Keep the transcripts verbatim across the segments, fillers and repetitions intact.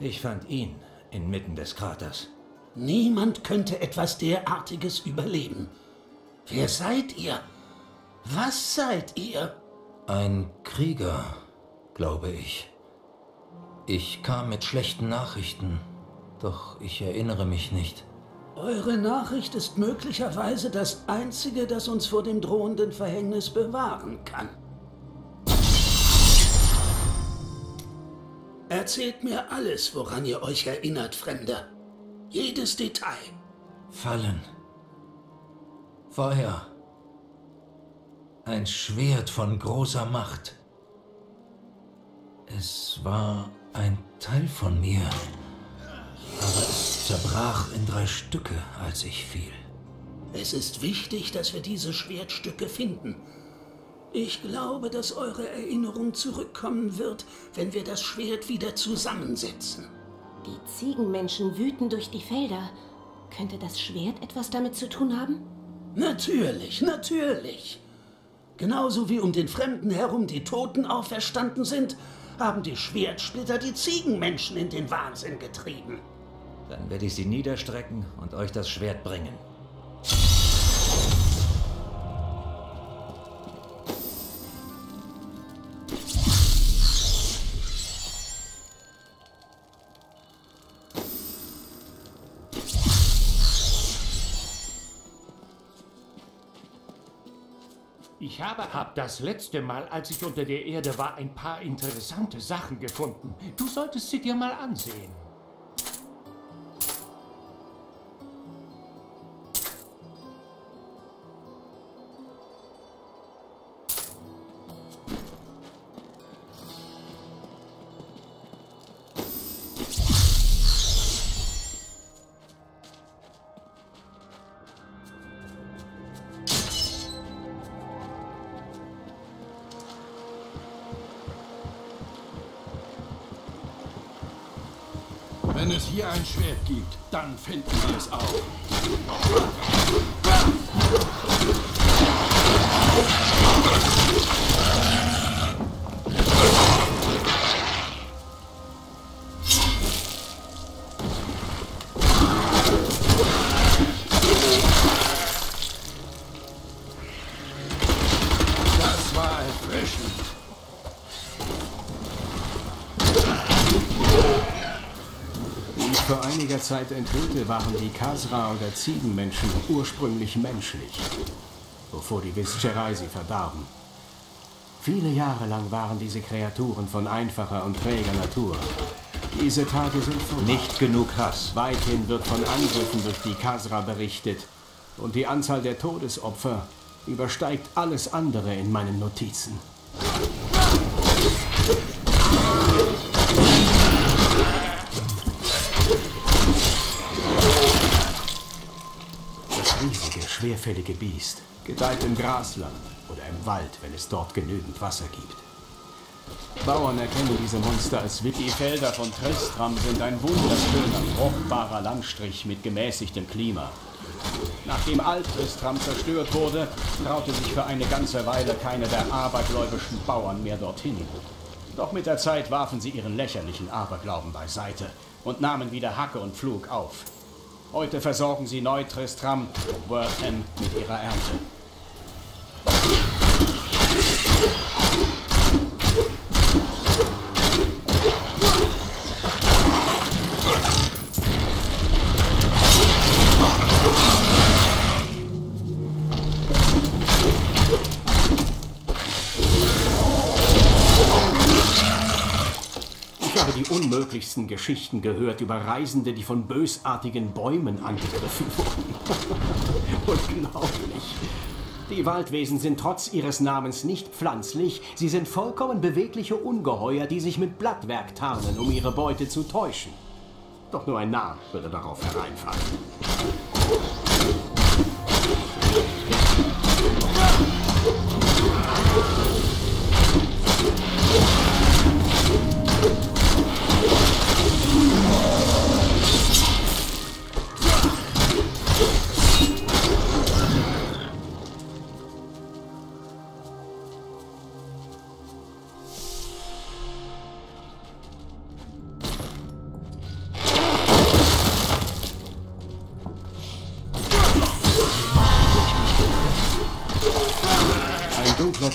Ich fand ihn inmitten des Kraters. Niemand könnte etwas derartiges überleben. Wer seid ihr? Was seid ihr? Ein Krieger, glaube ich. Ich kam mit schlechten Nachrichten, doch ich erinnere mich nicht. Eure Nachricht ist möglicherweise das einzige, das uns vor dem drohenden Verhängnis bewahren kann. Erzählt mir alles, woran ihr euch erinnert, Fremder. Jedes Detail. Fallen. Feuer. Ein Schwert von großer Macht. Es war ein Teil von mir, aber es zerbrach in drei Stücke, als ich fiel. Es ist wichtig, dass wir diese Schwertstücke finden. Ich glaube, dass eure Erinnerung zurückkommen wird, wenn wir das Schwert wieder zusammensetzen. Die Ziegenmenschen wüten durch die Felder. Könnte das Schwert etwas damit zu tun haben? Natürlich, natürlich. Genauso wie um den Fremden herum die Toten auferstanden sind, haben die Schwertsplitter die Ziegenmenschen in den Wahnsinn getrieben. Dann werde ich sie niederstrecken und euch das Schwert bringen. Ich habe ab das letzte Mal, als ich unter der Erde war, ein paar interessante Sachen gefunden. Du solltest sie dir mal ansehen. Wenn es hier ein Schwert gibt, dann finden wir es auch. Das war erfrischend. Vor einiger Zeit enthüllte, waren die Khazra oder Ziegenmenschen ursprünglich menschlich, wovor die Wischerei sie verdarben. Viele Jahre lang waren diese Kreaturen von einfacher und träger Natur. Diese Tage sind vorbei. Nicht genug Hass. Weithin wird von Angriffen durch die Khazra berichtet und die Anzahl der Todesopfer übersteigt alles andere in meinen Notizen. Schwerfällige Biest gedeiht im Grasland oder im Wald, wenn es dort genügend Wasser gibt. Bauern erkennen diese Monster als Witwe. Die Felder von Tristram sind ein wunderschöner, fruchtbarer Landstrich mit gemäßigtem Klima. Nachdem Alt-Tristram zerstört wurde, traute sich für eine ganze Weile keine der abergläubischen Bauern mehr dorthin. Doch mit der Zeit warfen sie ihren lächerlichen Aberglauben beiseite und nahmen wieder Hacke und Pflug auf. Heute versorgen sie Neu-Tristram und Wortham mit ihrer Ernte. Unmöglichsten Geschichten gehört über Reisende, die von bösartigen Bäumen angegriffen wurden. Unglaublich. Die Waldwesen sind trotz ihres Namens nicht pflanzlich. Sie sind vollkommen bewegliche Ungeheuer, die sich mit Blattwerk tarnen, um ihre Beute zu täuschen. Doch nur ein Narr würde darauf hereinfallen.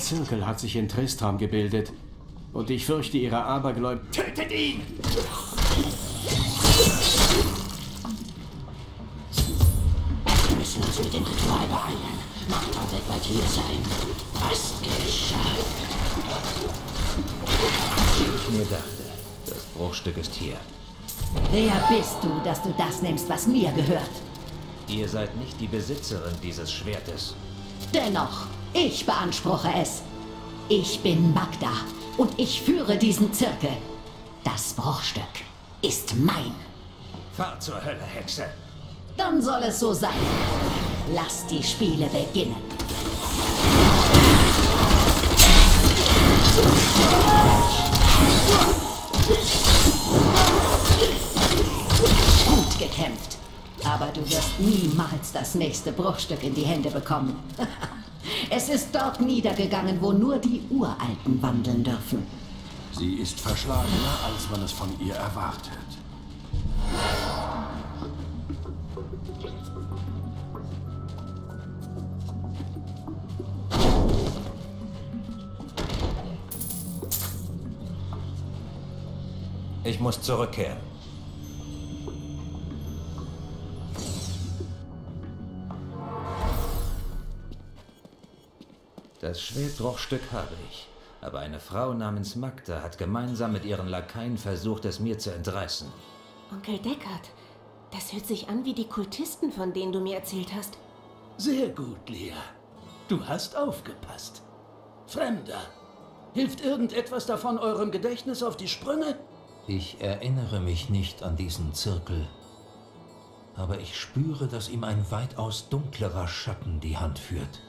Zirkel hat sich in Tristram gebildet. Und ich fürchte, ihre Abergläubigen... Tötet ihn! Wir müssen uns mit dem Ritual beeilen. Magda wird bald hier sein. Fast geschafft. Ich mir dachte, das Bruchstück ist hier. Wer bist du, dass du das nimmst, was mir gehört? Ihr seid nicht die Besitzerin dieses Schwertes. Dennoch, ich beanspruche es. Ich bin Magda und ich führe diesen Zirkel. Das Bruchstück ist mein. Fahr zur Hölle, Hexe. Dann soll es so sein. Lass die Spiele beginnen. Gut gekämpft. Aber du wirst niemals das nächste Bruchstück in die Hände bekommen. Es ist dort niedergegangen, wo nur die Uralten wandeln dürfen. Sie ist verschlagener, als man es von ihr erwartet. Ich muss zurückkehren. Das Schwertbruchstück habe ich, aber eine Frau namens Magda hat gemeinsam mit ihren Lakaien versucht, es mir zu entreißen. Onkel Deckard, das hört sich an wie die Kultisten, von denen du mir erzählt hast. Sehr gut, Lea. Du hast aufgepasst. Fremder, hilft irgendetwas davon eurem Gedächtnis auf die Sprünge? Ich erinnere mich nicht an diesen Zirkel, aber ich spüre, dass ihm ein weitaus dunklerer Schatten die Hand führt.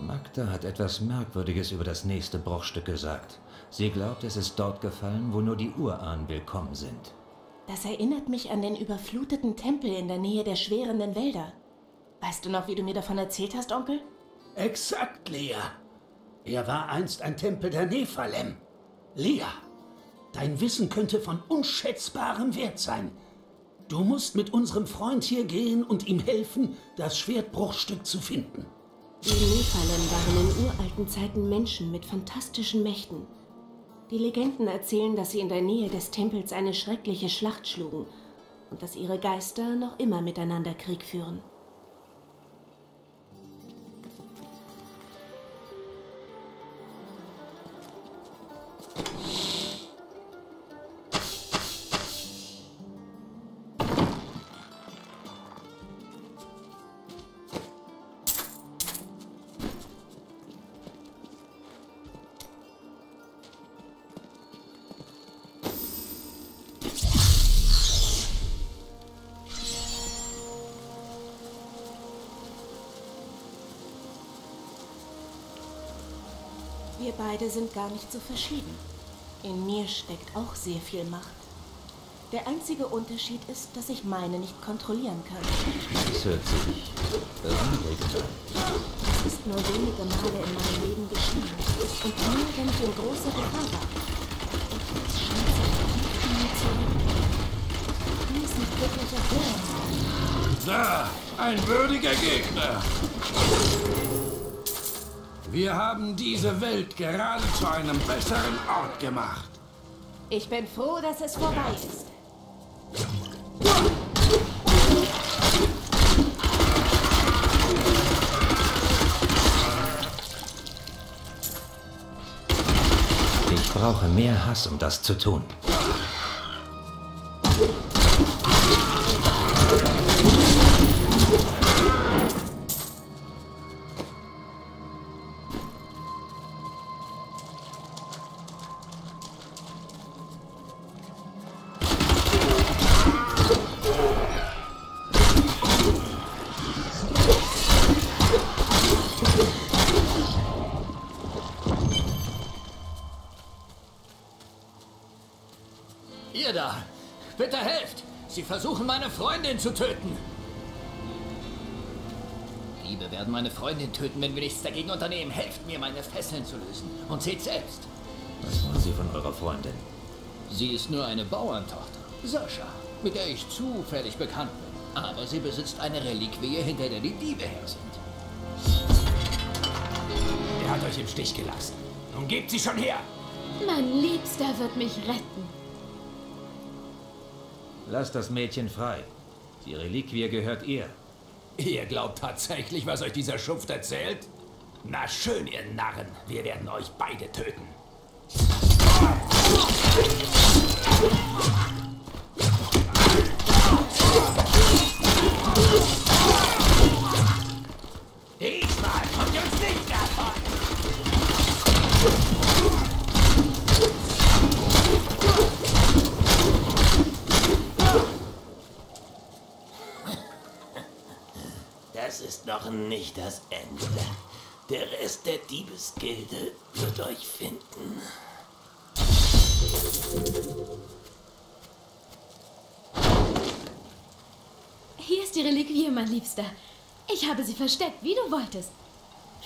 Magda hat etwas Merkwürdiges über das nächste Bruchstück gesagt. Sie glaubt, es ist dort gefallen, wo nur die Urahnen willkommen sind. Das erinnert mich an den überfluteten Tempel in der Nähe der schwärenden Wälder. Weißt du noch, wie du mir davon erzählt hast, Onkel? Exakt, Lea. Er war einst ein Tempel der Nephalem. Lea, dein Wissen könnte von unschätzbarem Wert sein. Du musst mit unserem Freund hier gehen und ihm helfen, das Schwertbruchstück zu finden. Die Nephalem waren in uralten Zeiten Menschen mit fantastischen Mächten. Die Legenden erzählen, dass sie in der Nähe des Tempels eine schreckliche Schlacht schlugen und dass ihre Geister noch immer miteinander Krieg führen. Wir beide sind gar nicht so verschieden. In mir steckt auch sehr viel Macht. Der einzige Unterschied ist, dass ich meine nicht kontrollieren kann. Das hört sich beruhigend an. Das ist nur wenige Male in meinem Leben geschehen. Und nur, wenn ich in großer Gefahr war. Und es scheint sich nicht mehr zu reden. Mir ist nicht wirklich erfüllt. Da, ein würdiger Gegner! Wir haben diese Welt gerade zu einem besseren Ort gemacht. Ich bin froh, dass es vorbei ist. Ich brauche mehr Hass, um das zu tun. Ihr da! Bitte helft! Sie versuchen, meine Freundin zu töten! Diebe werden meine Freundin töten, wenn wir nichts dagegen unternehmen. Helft mir, meine Fesseln zu lösen. Und seht selbst! Was wollen Sie von eurer Freundin? Sie ist nur eine Bauerntochter, Sascha, mit der ich zufällig bekannt bin. Aber sie besitzt eine Reliquie, hinter der die Diebe her sind. Er hat euch im Stich gelassen. Nun gebt sie schon her! Mein Liebster wird mich retten. Lasst das Mädchen frei. Die Reliquie gehört ihr. Ihr glaubt tatsächlich, was euch dieser Schuft erzählt? Na schön, ihr Narren. Wir werden euch beide töten. Diesmal kommt ihr uns nicht davon! Das ist noch nicht das Ende. Der Rest der Diebesgilde wird euch finden. Hier ist die Reliquie, mein Liebster. Ich habe sie versteckt, wie du wolltest.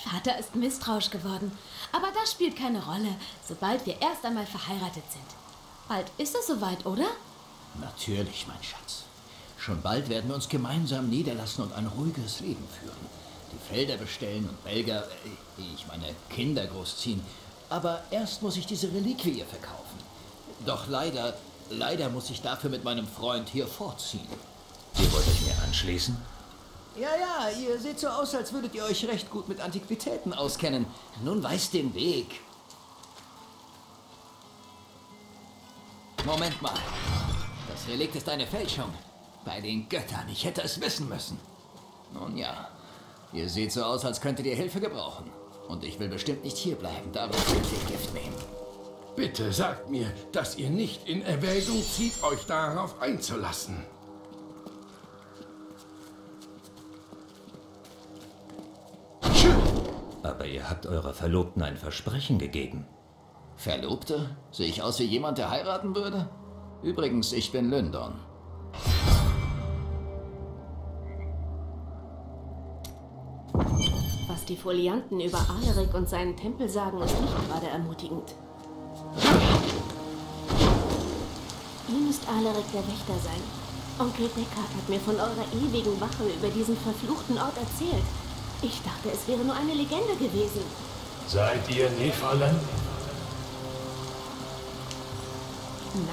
Vater ist misstrauisch geworden, aber das spielt keine Rolle, sobald wir erst einmal verheiratet sind. Bald ist es soweit, oder? Natürlich, mein Schatz. Schon bald werden wir uns gemeinsam niederlassen und ein ruhiges Leben führen. Die Felder bestellen und Belger, ich meine Kinder großziehen. Aber erst muss ich diese Reliquie verkaufen. Doch leider, leider muss ich dafür mit meinem Freund hier vorziehen. Ihr wollt euch mir anschließen? Ja, ja, ihr seht so aus, als würdet ihr euch recht gut mit Antiquitäten auskennen. Nun weist den Weg. Moment mal. Das Relikt ist eine Fälschung. Bei den Göttern, ich hätte es wissen müssen. Nun ja, ihr seht so aus, als könntet ihr Hilfe gebrauchen. Und ich will bestimmt nicht hierbleiben, darum will ich Gift nehmen. Bitte sagt mir, dass ihr nicht in Erwägung zieht, euch darauf einzulassen. Aber ihr habt eurer Verlobten ein Versprechen gegeben. Verlobte? Sehe ich aus wie jemand, der heiraten würde? Übrigens, ich bin Lyndon. Was die Folianten über Alaric und seinen Tempel sagen, ist nicht gerade ermutigend. Ihr müsst Alaric der Wächter sein. Onkel Deckard hat mir von eurer ewigen Wache über diesen verfluchten Ort erzählt. Ich dachte, es wäre nur eine Legende gewesen. Seid ihr Nephalem?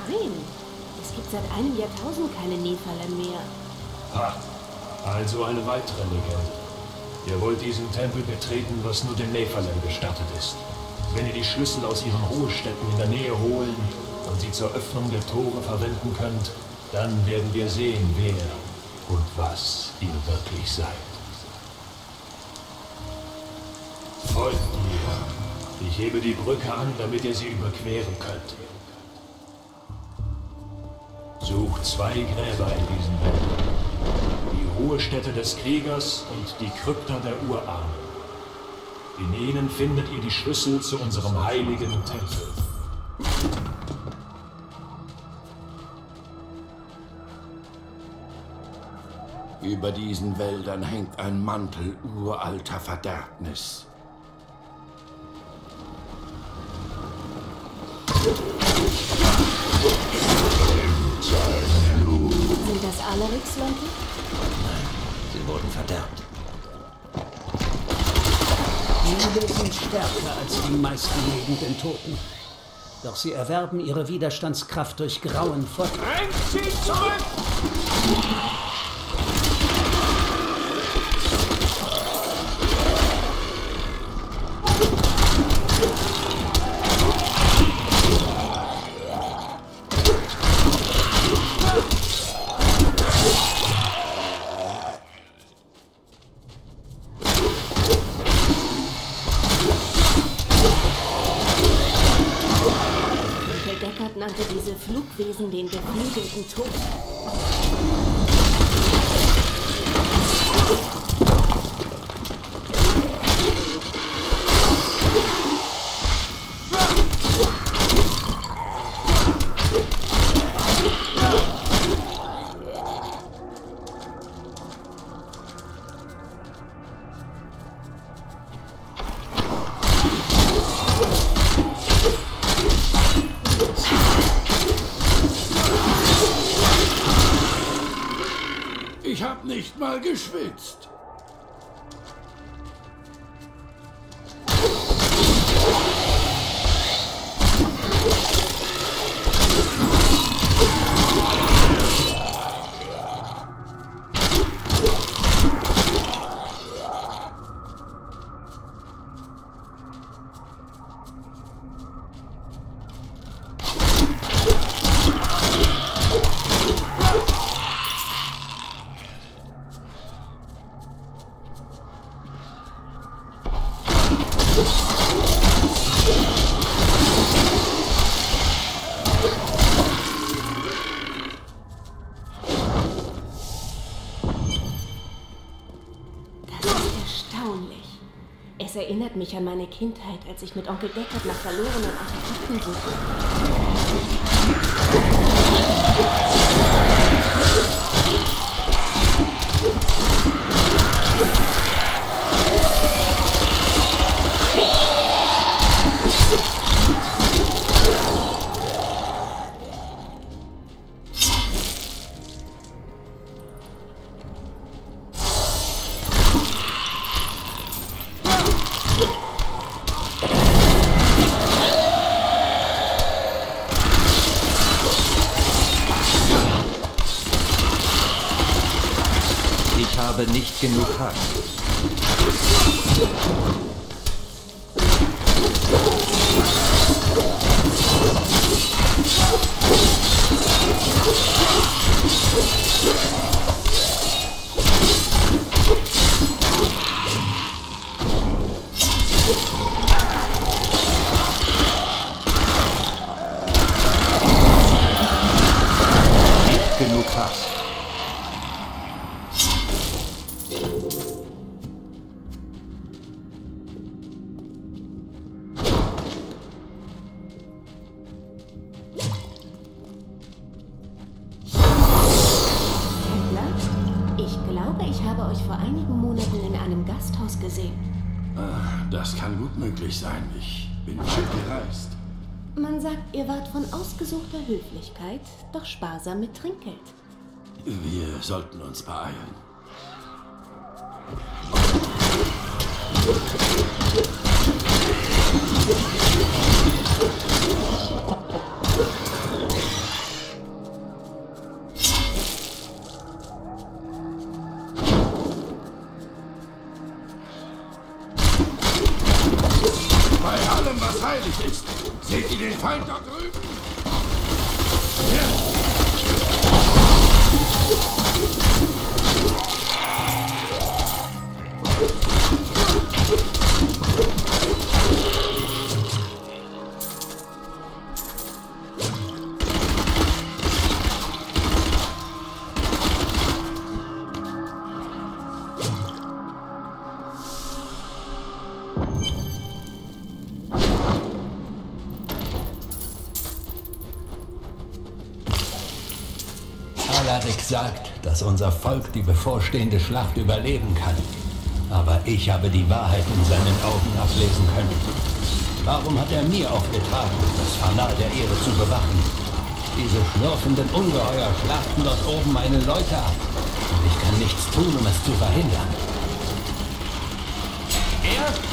Nein, es gibt seit einem Jahrtausend keine Nephalem mehr. Ha, also eine weitere Legende. Ihr wollt diesen Tempel betreten, was nur den Nephalem gestattet ist. Wenn ihr die Schlüssel aus ihren Ruhestätten in der Nähe holen und sie zur Öffnung der Tore verwenden könnt, dann werden wir sehen, wer und was ihr wirklich seid. Folgt mir. Ich hebe die Brücke an, damit ihr sie überqueren könnt. Sucht zwei Gräber in diesen Wäldern. Die Ruhestätte des Kriegers und die Krypta der Urahnen. In ihnen findet ihr die Schlüssel zu unserem heiligen Tempel. Über diesen Wäldern hängt ein Mantel uralter Verderbnis. Sind das Alarics Leute? Nein, sie wurden verderbt. Diebe sind stärker als die meisten lebenden Toten. Doch sie erwerben ihre Widerstandskraft durch grauenvoll. Bringt sie zurück! Flugwesen den beflügelten Tod. Ich hab nicht mal geschwitzt. Erinnert mich an meine Kindheit, als ich mit Onkel Deckard nach verlorenen Artefakten genug hat. Nicht genug hat. Sein. Ich bin weit gereist. Man sagt, ihr wart von ausgesuchter Höflichkeit, doch sparsam mit Trinkgeld. Wir sollten uns beeilen. Alaric sagt, dass unser Volk die bevorstehende Schlacht überleben kann. Aber ich habe die Wahrheit in seinen Augen ablesen können. Warum hat er mir aufgetragen, das Fanal der Ehre zu bewachen? Diese schlurfenden Ungeheuer schlachten dort oben meine Leute ab. Und ich kann nichts tun, um es zu verhindern. Er?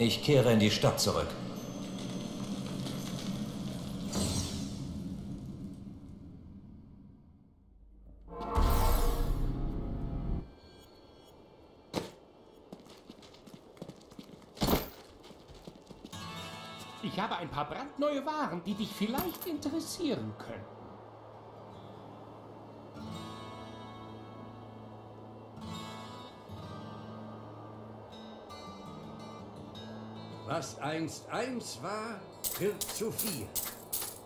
Ich kehre in die Stadt zurück. Ich habe ein paar brandneue Waren, die dich vielleicht interessieren können. Was einst eins war, wird zu vier.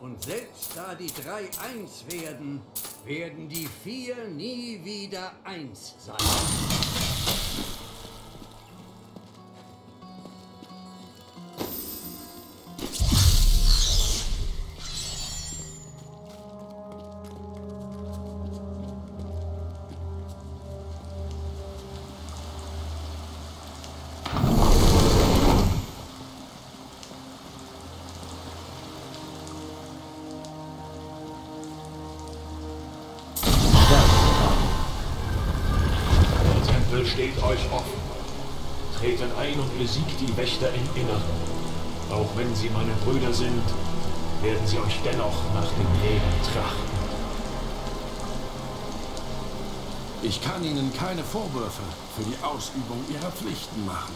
Und selbst da die drei eins werden, werden die vier nie wieder eins sein. steht euch offen. Treten ein und besiegt die Wächter im Inneren. Auch wenn sie meine Brüder sind, werden sie euch dennoch nach dem Leben trachten. Ich kann Ihnen keine Vorwürfe für die Ausübung Ihrer Pflichten machen.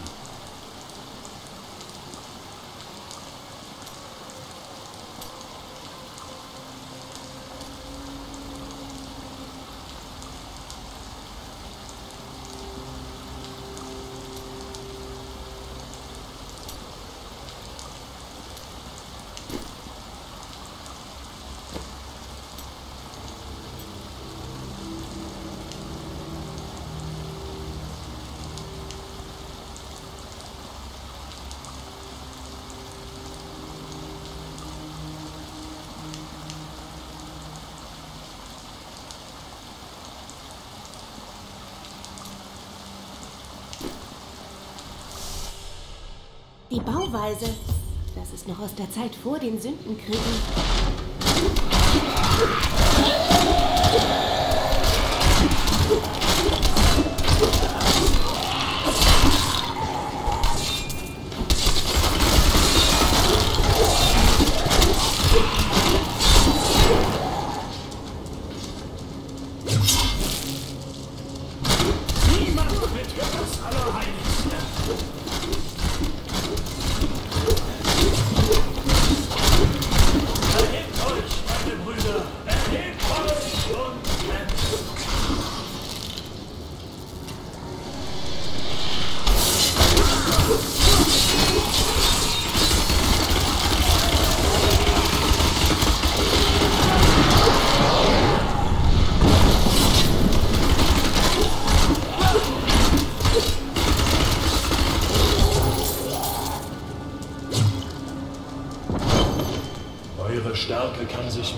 Die Bauweise, das ist noch aus der Zeit vor den Sündenkriegen.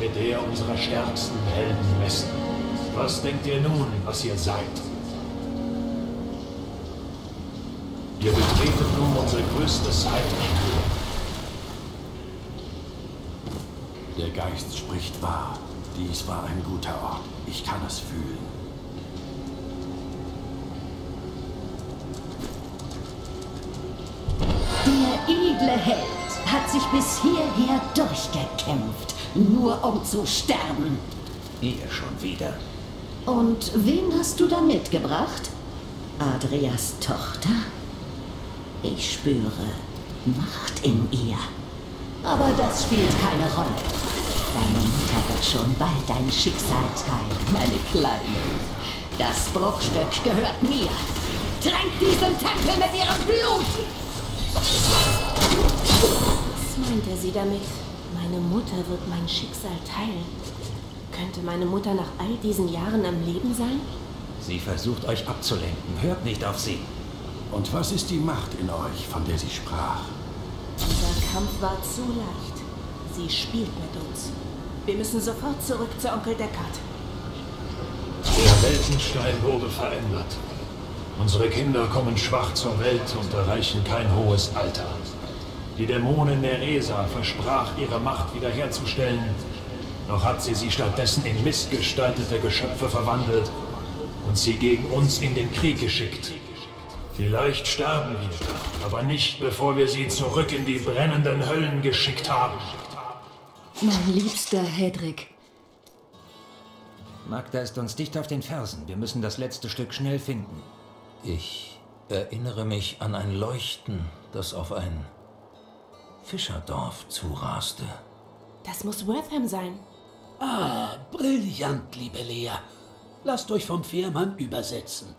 Mit der unserer stärksten Helden messen. Was denkt ihr nun, was ihr seid? Ihr betretet nun unser größtes Heiligtum. Der Geist spricht wahr. Dies war ein guter Ort. Ich kann es fühlen. Der edle Held hat sich bis hierher durchgekämpft. Nur um zu sterben. Ihr schon wieder. Und wen hast du da mitgebracht? Adrias Tochter? Ich spüre Macht in ihr. Aber das spielt keine Rolle. Deine Mutter wird schon bald dein Schicksal teilen, meine Kleine. Das Bruchstück gehört mir. Tränk diesen Tempel mit ihrem Blut! Was meint er sie damit? Meine Mutter wird mein Schicksal teilen. Könnte meine Mutter nach all diesen Jahren am Leben sein? Sie versucht euch abzulenken. Hört nicht auf sie. Und was ist die Macht in euch, von der sie sprach? Unser Kampf war zu leicht. Sie spielt mit uns. Wir müssen sofort zurück zu Onkel Deckard. Der Weltenstein wurde verändert. Unsere Kinder kommen schwach zur Welt und erreichen kein hohes Alter. Die Dämonin Neresa versprach, ihre Macht wiederherzustellen, doch hat sie sie stattdessen in missgestaltete Geschöpfe verwandelt und sie gegen uns in den Krieg geschickt. Vielleicht sterben wir, aber nicht, bevor wir sie zurück in die brennenden Höllen geschickt haben. Mein liebster Hedrick. Magda ist uns dicht auf den Fersen. Wir müssen das letzte Stück schnell finden. Ich erinnere mich an ein Leuchten, das auf ein Fischerdorf zuraste. Das muss Wortham sein. Ah, brillant, liebe Lea. Lasst euch vom Fährmann übersetzen.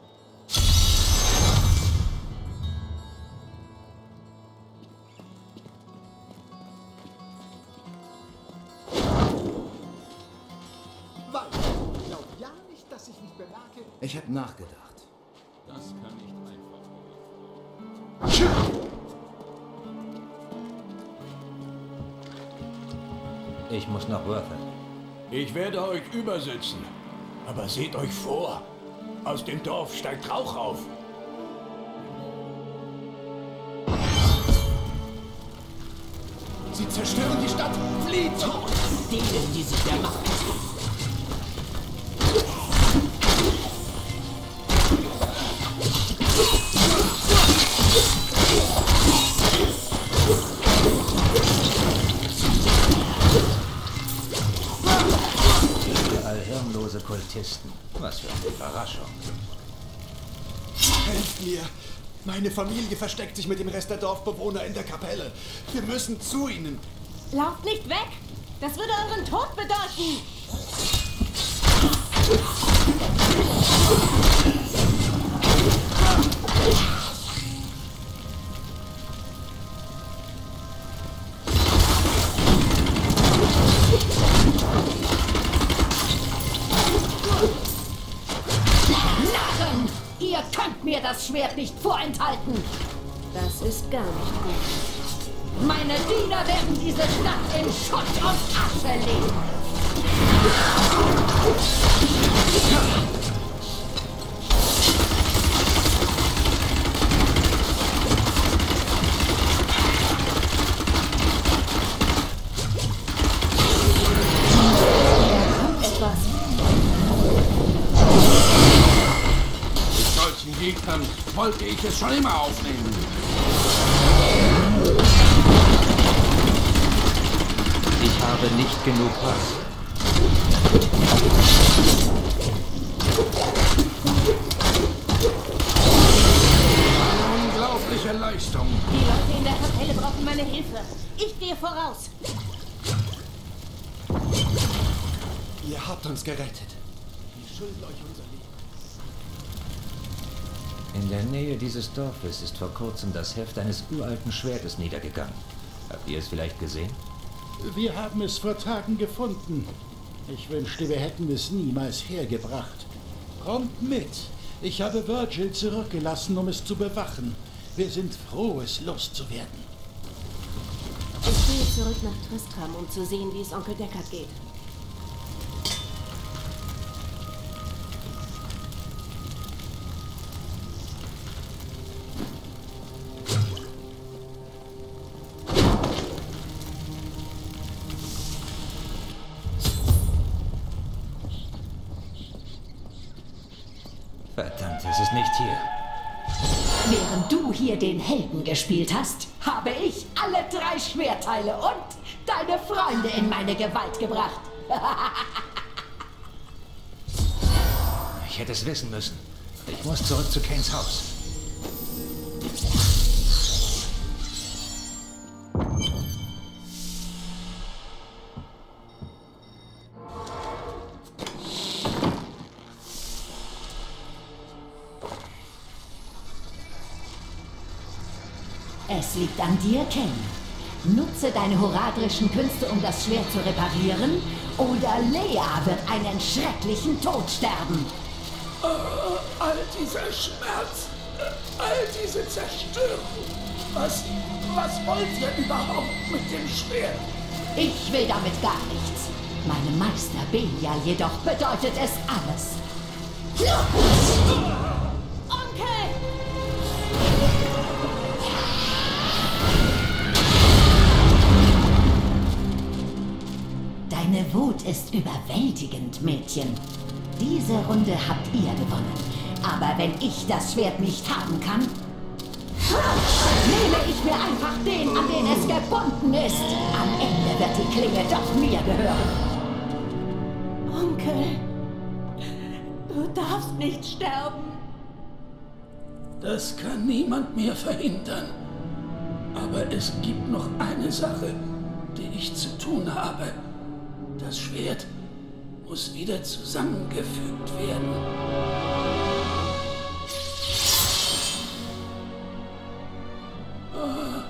Ich habe nachgedacht. Das kann nicht einfach sein. Ich muss nach Wortham. Ich werde euch übersetzen. Aber seht euch vor. Aus dem Dorf steigt Rauch auf. Sie zerstören die Stadt. Flieht! Denen, die sich der Macht entziehen. Hirnlose Kultisten. Was für eine Überraschung. Helft mir! Meine Familie versteckt sich mit dem Rest der Dorfbewohner in der Kapelle. Wir müssen zu ihnen. Lauft nicht weg! Das würde euren Tod bedeuten! Narren! Ihr könnt mir das Schwert nicht vorenthalten! Das ist gar nicht gut. Meine Diener werden diese Stadt in Schutt und Asche legen. Da kommt etwas. Mit solchen Gegnern wollte ich es schon immer aufnehmen. Ich habe nicht genug Hass. Unglaubliche Leistung. Die Leute in der Kapelle brauchen meine Hilfe. Ich gehe voraus. Ihr habt uns gerettet. Wir schulden euch unser Leben. In der Nähe dieses Dorfes ist vor kurzem das Heft eines uralten Schwertes niedergegangen. Habt ihr es vielleicht gesehen? Wir haben es vor Tagen gefunden. Ich wünschte, wir hätten es niemals hergebracht. Kommt mit. Ich habe Virgil zurückgelassen, um es zu bewachen. Wir sind froh, es loszuwerden. Ich gehe zurück nach Tristram, um zu sehen, wie es Onkel Deckard geht. Verdammt, es ist nicht hier. Während du hier den Helden gespielt hast, habe ich alle drei Schwerteile und deine Freunde in meine Gewalt gebracht. Ich hätte es wissen müssen. Ich muss zurück zu Cains Haus. Es liegt an dir, Cain. Nutze deine horadrischen Künste, um das Schwert zu reparieren, oder Lea wird einen schrecklichen Tod sterben. Oh, all dieser Schmerz, all diese Zerstörung. Was, was wollt ihr überhaupt mit dem Schwert? Ich will damit gar nichts. Meinem Meister Belial jedoch bedeutet es alles. Onkel! Deine Wut ist überwältigend, Mädchen. Diese Runde habt ihr gewonnen. Aber wenn ich das Schwert nicht haben kann, nehme ich mir einfach den, an den es gebunden ist. Am Ende wird die Klinge doch mir gehören. Onkel, du darfst nicht sterben. Das kann niemand mehr verhindern. Aber es gibt noch eine Sache, die ich zu tun habe. Das Schwert muss wieder zusammengefügt werden. Ah,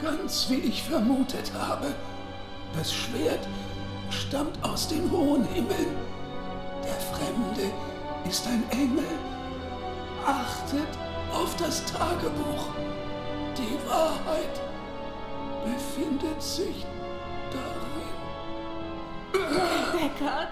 ganz wie ich vermutet habe. Das Schwert stammt aus den hohen Himmeln. Der Fremde ist ein Engel. Achtet auf das Tagebuch. Die Wahrheit befindet sich darin. Deckard!